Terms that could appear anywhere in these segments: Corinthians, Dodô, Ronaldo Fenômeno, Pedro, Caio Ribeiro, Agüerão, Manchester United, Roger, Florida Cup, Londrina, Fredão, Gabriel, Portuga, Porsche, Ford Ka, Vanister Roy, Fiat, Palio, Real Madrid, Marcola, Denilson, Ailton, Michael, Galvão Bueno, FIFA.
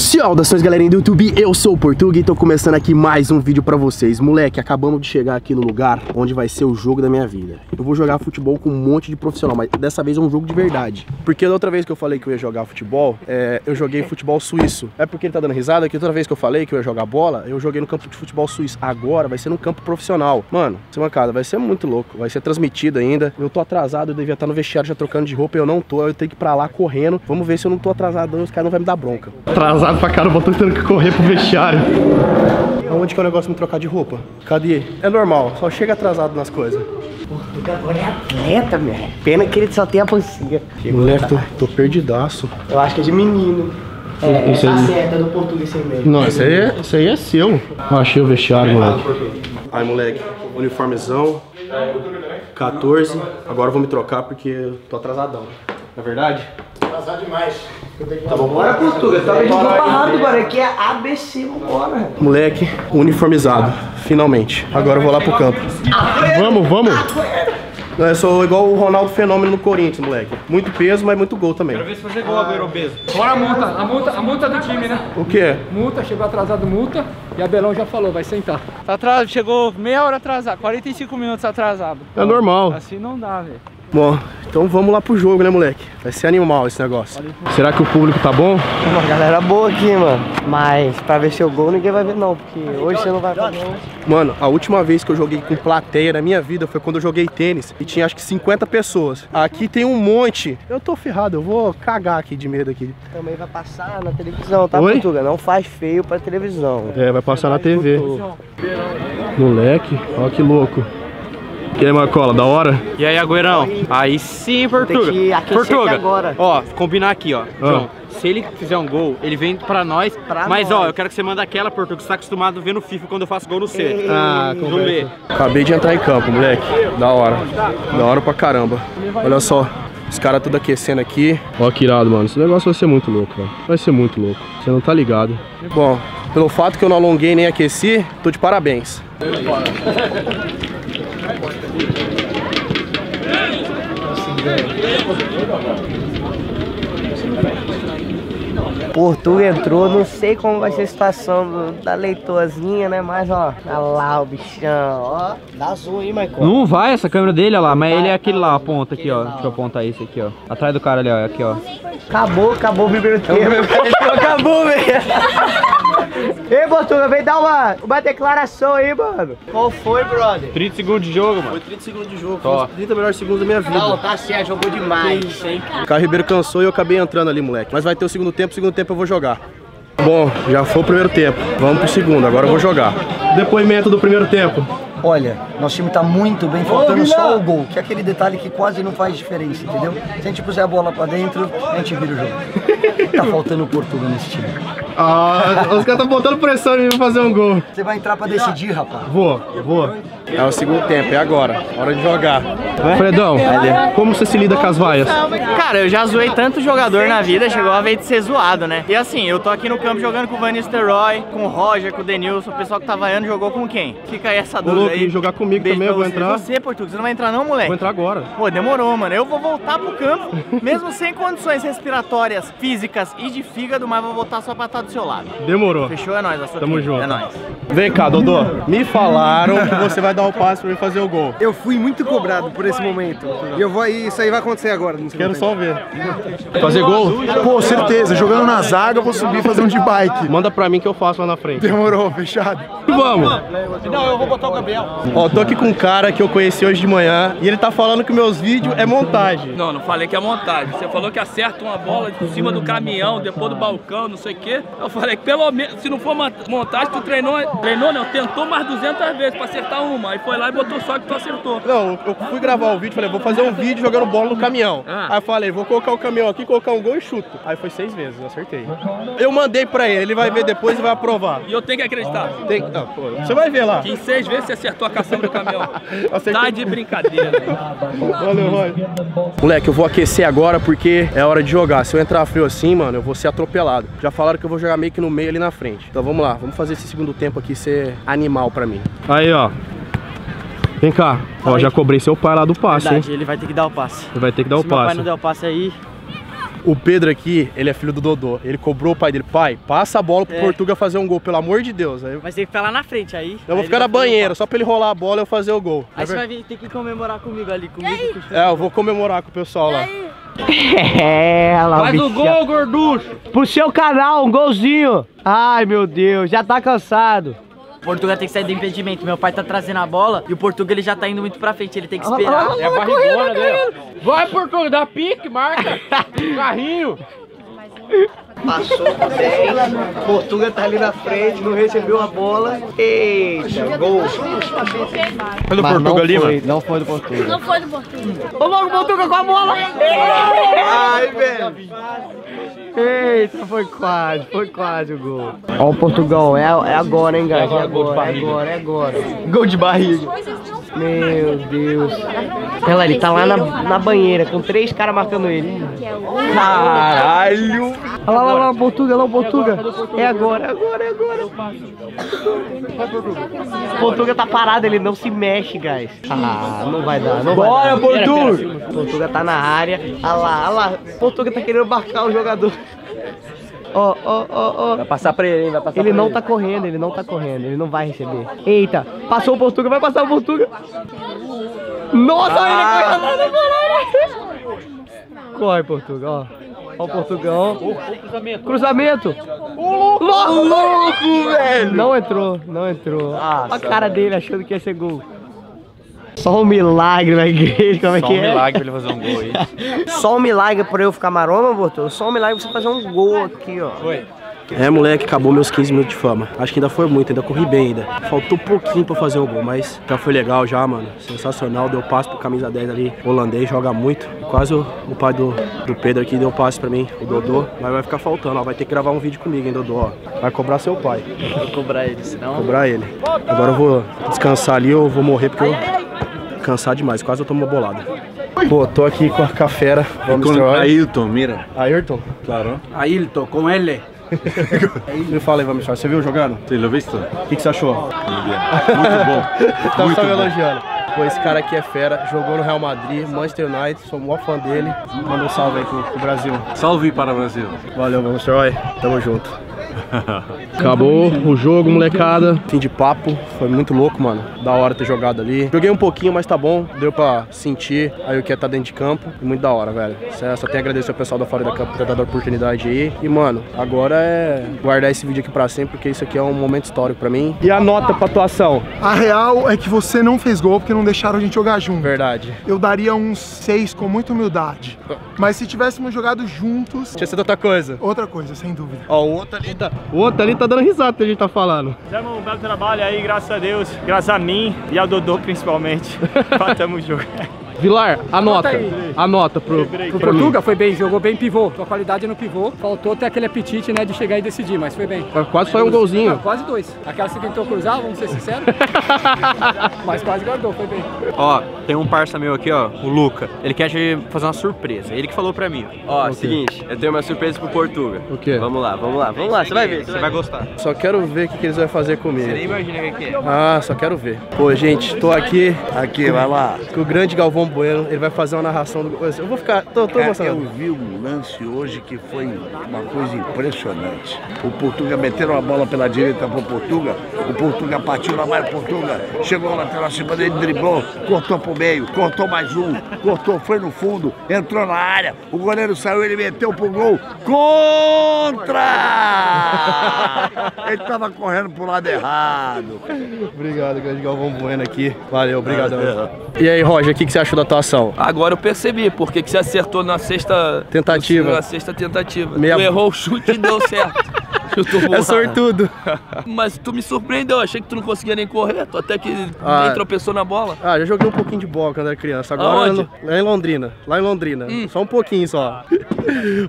Saudações, galerinha do YouTube, eu sou o Portuga e tô começando aqui mais um vídeo pra vocês. Moleque, acabamos de chegar aqui no lugar onde vai ser o jogo da minha vida. Eu vou jogar futebol com um monte de profissional, mas dessa vez é um jogo de verdade. Porque da outra vez que eu falei que eu ia jogar futebol, eu joguei futebol suíço. É porque ele tá dando risada que outra vez que eu falei que eu ia jogar bola, eu joguei no campo de futebol suíço. Agora vai ser no campo profissional. Mano, isso é uma cara, vai ser muito louco, vai ser transmitido ainda. Eu tô atrasado, eu devia estar no vestiário já trocando de roupa, eu não tô, eu tenho que ir pra lá correndo. Vamos ver se eu não tô atrasado, não, os caras não vão me dar bronca. Atrasado pra cara, o botão tendo que correr pro vestiário. Onde que é o negócio de me trocar de roupa? Cadê? É normal, só chega atrasado nas coisas. Portuga agora é atleta, meu. Pena que ele só tem a pancinha. Moleque, tô perdidaço. Eu acho que é de menino. É, isso tá aí... certo, é do Portuga esse aí mesmo. Não, isso aí é seu. Eu achei o vestiário, moleque. Aí, moleque, uniformezão. 14. Agora eu vou me trocar porque eu tô atrasadão. Não é verdade? Atrasado demais. Tá bom, bora, Portuga, tá bem barrado, mano, aqui é ABC, bora. Moleque, uniformizado, finalmente. Agora eu vou lá pro campo. Vamos. Eu sou igual o Ronaldo Fenômeno no Corinthians, moleque. Muito peso, mas muito gol também. Quero ver se fazer gol agora, obeso. Bora a multa do time, né? O quê? Multa, chegou atrasado, multa. E a Belão já falou, vai sentar. Tá atrasado, chegou meia hora atrasado, 45 minutos atrasado. É normal. Assim não dá, velho. Bom, então vamos lá pro jogo, né, moleque? Vai ser animal esse negócio. Será que o público tá bom? Tem uma galera boa aqui, mano. Mas pra ver seu gol ninguém vai ver não, porque hoje você não vai ver não. Mano, a última vez que eu joguei com plateia na minha vida foi quando eu joguei tênis. E tinha acho que 50 pessoas. Aqui tem um monte. Eu tô ferrado, eu vou cagar aqui de medo aqui. Também vai passar na televisão, tá, Portuga? Não faz feio pra televisão. É, vai passar na TV. Moleque, olha que louco. E aí, Marcola, da hora? E aí, Agüerão? Aí sim, Portuga. Portuga, agora. Ó, combinar aqui, ó. João, se ele fizer um gol, ele vem pra nós. Mas, ó, eu quero que você manda aquela, Portuga, que você tá acostumado a ver no FIFA quando eu faço gol no C. No B. Acabei de entrar em campo, moleque. Da hora. Da hora pra caramba. Olha só. Os caras tudo aquecendo aqui. Ó, que irado, mano. Esse negócio vai ser muito louco, velho. Vai ser muito louco. Você não tá ligado. Bom, pelo fato que eu não alonguei nem aqueci, tô de parabéns. Portuga entrou, não sei como vai ser a situação da leitozinha, né? Mas ó, olha lá o bichão, ó. Dá zoom aí, Michael. Não vai essa câmera dele, olha lá, mas ele é aquele lá, aponta aqui, ó. Deixa eu apontar esse aqui, ó. Atrás do cara ali, ó. Aqui, ó. Acabou o primeiro tempo. Acabou, velho. Ei, Portuga, vem dar uma declaração aí, mano. Qual foi, brother? 30 segundos de jogo, mano. Foi 30 segundos de jogo, foi os 30 melhores segundos da minha vida. Não, tá certo, jogou demais, hein. O Caio Ribeiro cansou e eu acabei entrando ali, moleque. Mas vai ter o segundo tempo eu vou jogar. Bom, já foi o primeiro tempo, vamos pro segundo, agora eu vou jogar. Depoimento do primeiro tempo. Olha, nosso time tá muito bem, faltando só o gol, que é aquele detalhe que quase não faz diferença, entendeu? Se a gente puser a bola pra dentro, a gente vira o jogo. Tá faltando o Portuga nesse time. Ah, os caras estão botando pressão em mim pra fazer um gol. Você vai entrar pra decidir, rapaz? Vou. É o segundo tempo, é agora. Hora de jogar. Fredão, como você se lida com as vaias? Cara, eu já zoei tanto jogador na vida, chegou a vez de ser zoado, né? E assim, eu tô aqui no campo jogando com o Vanister Roy, com o Roger, com o Denilson, o pessoal que tá vaiando jogou com quem? Fica aí essa dúvida. E jogar comigo também, eu vou entrar. Você, Portuga, você não vai entrar não, moleque? Vou entrar agora. Pô, demorou, mano. Eu vou voltar pro campo, mesmo sem condições respiratórias, físicas e de fígado, mas vou voltar só pra estar do seu lado. Demorou. Fechou? É nóis. Tamo junto. É nóis. Vem cá, Dodô. Me falaram que você vai dar um passe pra mim fazer o gol. Eu fui muito cobrado por esse momento. E eu vou aí, isso aí vai acontecer agora. Quero só ver. Fazer gol? Pô, certeza. Jogando na zaga, eu vou subir e fazer um de bike. Manda pra mim que eu faço lá na frente. Demorou, fechado. Vamos. Não, eu vou botar o Gabriel. Ó, tô aqui com um cara que eu conheci hoje de manhã e ele tá falando que meus vídeos é montagem. Não, não falei que é montagem. Você falou que acerta uma bola em cima do caminhão, depois do balcão, não sei o quê. Eu falei que pelo menos, se não for montagem, tu treinou não, tentou mais 200 vezes pra acertar uma. Aí foi lá e botou só que tu acertou. Não, eu fui gravar o vídeo, falei, vou fazer um vídeo jogando bola no caminhão. Aí eu falei, vou colocar o caminhão aqui, colocar um gol e chuto. Aí foi 6 vezes, eu acertei. Eu mandei pra ele, ele vai ver depois e vai aprovar. E eu tenho que acreditar. Tem... Não, pô, você vai ver lá. Que em 6 vezes você acertou. Acertou a caçamba do caminhão. Tá de brincadeira. Valeu, Roger. Moleque, eu vou aquecer agora porque é hora de jogar. Se eu entrar frio assim, mano, eu vou ser atropelado. Já falaram que eu vou jogar meio que no meio ali na frente. Então vamos lá, vamos fazer esse segundo tempo aqui ser animal pra mim. Aí, ó. Vem cá. Ó, já cobrei seu pai lá do passe, verdade, hein? Ele vai ter que dar o passe. Ele vai ter que dar o passe. Se meu pai não der o passe aí... O Pedro aqui, ele é filho do Dodô. Ele cobrou o pai dele. Pai, passa a bola pro Portuga fazer um gol, pelo amor de Deus. Aí... Mas tem que ficar lá na frente aí. Eu vou ficar na banheira, só pra ele rolar a bola e eu fazer o gol. Aí você vai vir, tem que comemorar comigo ali. Comigo, eu vou comemorar com o pessoal lá. Faz o gol, gorducho. Pro seu canal, um golzinho. Ai, meu Deus, já tá cansado. O Portuga tem que sair do impedimento. Meu pai tá trazendo a bola e o Portuga ele já tá indo muito pra frente. Ele tem que esperar. É a barrigona dele. Vai, Portuga, dá pique, marca. Carrinho. Passou por 10. Portuga tá ali na frente, não recebeu a bola. Eita, gol. Foi do Portuga ali, mano? Não foi do Portuga. Não foi do Portuga. Ô, logo, Portuga com a bola. Ai, velho. Eita, foi quase o gol. Ó o Portugal, é agora, hein, galera? É agora, é agora. Gol de barriga. Meu Deus. Olha lá, ele tá lá na banheira, com 3 caras marcando ele. Caralho. Olha lá, lá, Portuga, lá o Portuga. É agora, é agora, é agora. O Portuga tá parado, ele não se mexe, guys. Ah, não vai dar, não vai dar. Bora, Portuga! O Portuga tá na área. Olha lá, o Portuga tá querendo marcar o jogador. Ó, ó, ó, ó. Vai passar pra ele, hein? Vai passar. Ele não tá correndo, ele não tá correndo, ele não vai receber. Eita, passou o Portuga, vai passar o Portuga. Nossa, ele correu. Corre, Portuga, ó. Ó o Portugão. Cruzamento. Ô, louco, velho. Não entrou, não entrou. Nossa, a cara dele achando que ia ser gol. Só um milagre na igreja, como é que é? Só um milagre pra ele fazer um gol aí. Só um milagre pra eu ficar maroma, Bortô? Só um milagre pra você fazer um gol aqui, ó. Foi. É, moleque, acabou meus 15 minutos de fama. Acho que ainda foi muito, ainda corri bem ainda. Faltou pouquinho pra fazer o gol, mas já foi legal já, mano. Sensacional, deu passe pro camisa 10 ali, holandês, joga muito. Quase o pai do Pedro aqui deu passe pra mim, o Dodô. Mas vai ficar faltando, ó, vai ter que gravar um vídeo comigo, hein, Dodô, ó. Vai cobrar seu pai. Vou cobrar ele, senão... Cobrar ele. Agora eu vou descansar ali, eu vou morrer porque eu... Cansar demais, quase eu tomo uma bolada. Pô, tô aqui com a cafera. Vamos com Ailton, mira. Ailton? Claro. Ailton, com ele. Me fala aí, vamos, você viu jogando? Sim, eu vi. O que você achou? Muito bom. Tava só me elogiando. Pô, esse cara aqui é fera, jogou no Real Madrid, Manchester United, sou o maior fã dele. Manda um salve aí pro Brasil. Salve para o Brasil. Valeu, Vanister Roy. Tamo junto. Acabou o jogo, molecada. Fim de papo, foi muito louco, mano. Da hora ter jogado ali. Joguei um pouquinho, mas tá bom. Deu pra sentir aí o que é tá dentro de campo. Muito da hora, velho. Só tenho a agradecer ao pessoal da Florida Cup por ter dado a oportunidade aí. E, mano, agora é guardar esse vídeo aqui pra sempre, porque isso aqui é um momento histórico pra mim. E a nota pra atuação? A real é que você não fez gol porque não deixaram a gente jogar junto. Verdade. Eu daria um 6 com muita humildade. Mas se tivéssemos jogado juntos... Tinha sido outra coisa. Outra coisa, sem dúvida. Ó, o outro ali tá... O outro ali tá dando risada que a gente tá falando. Fizemos um belo trabalho aí, graças a Deus. Graças a mim e ao Dodô principalmente. Batamos o jogo. Vilar, anota. Anota pro Portuga. Foi bem, jogou bem pivô. Sua qualidade no pivô. Faltou ter aquele apetite, né, de chegar e decidir, mas foi bem. Quase foi um golzinho. Não, quase 2. Aquela que tentou cruzar, vamos ser sinceros. Mas quase guardou, foi bem. Ó, tem um parça meu aqui, ó, o Luca. Ele quer fazer uma surpresa. Ele que falou pra mim. Ó, okay. Seguinte, eu tenho uma surpresa pro Portuga. O quê? Vamos lá, vamos lá, vamos lá. Você vai ver, você vai gostar. Só quero ver o que eles vão fazer comigo. Você nem imagina o que é. Ah, só quero ver. Pô, gente, tô aqui. Aqui, vai lá. Com o grande Galvão Bueno, ele vai fazer uma narração do... Eu vou ficar... Tô emocionado. Eu vi um lance hoje que foi uma coisa impressionante. O Portuga meteram a bola pela direita pro Portuga, o Portuga partiu lá mais, o Portuga chegou lá pela cima dele, driblou, cortou pro meio, cortou mais um, cortou, foi no fundo, entrou na área, o goleiro saiu, ele meteu pro gol, contra! Ele tava correndo pro lado errado. Obrigado, grande Galvão Bueno aqui. Valeu, obrigadão. E aí, Roger, o que você achou da atuação? Agora eu percebi, porque que você acertou na sexta tentativa. Na sexta tentativa. Meia... Tu errou o chute e deu certo. É sortudo. Mas tu me surpreendeu, achei que tu não conseguia nem correr, tu até que nem tropeçou na bola. Ah, já joguei um pouquinho de bola quando era criança. Agora é em Londrina, lá em Londrina. Só um pouquinho só.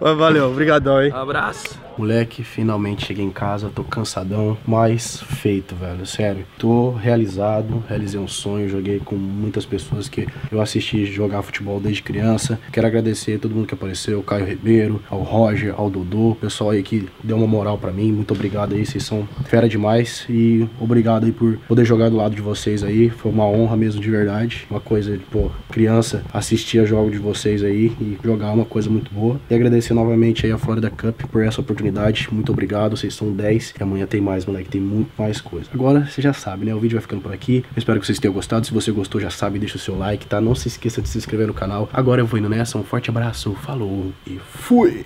Mas valeu, obrigadão, hein. Abraço. Moleque, finalmente cheguei em casa, tô cansadão, mas feito, velho, sério. Tô realizado, realizei um sonho, joguei com muitas pessoas que eu assisti jogar futebol desde criança. Quero agradecer a todo mundo que apareceu, Caio Ribeiro, ao Roger, ao Dodô, o pessoal aí que deu uma moral pra mim, muito obrigado aí, vocês são fera demais e obrigado aí por poder jogar do lado de vocês aí, foi uma honra mesmo, de verdade, uma coisa de, pô, criança, assistir a jogo de vocês aí e jogar é uma coisa muito boa. E agradecer novamente aí a Florida Cup por essa oportunidade, muito obrigado, vocês são 10 e amanhã tem mais, moleque, tem muito mais coisa. Agora, você já sabe, né, o vídeo vai ficando por aqui, eu espero que vocês tenham gostado, se você gostou já sabe, deixa o seu like, tá? Não se esqueça de se inscrever no canal, agora eu vou indo nessa, um forte abraço, falou e fui!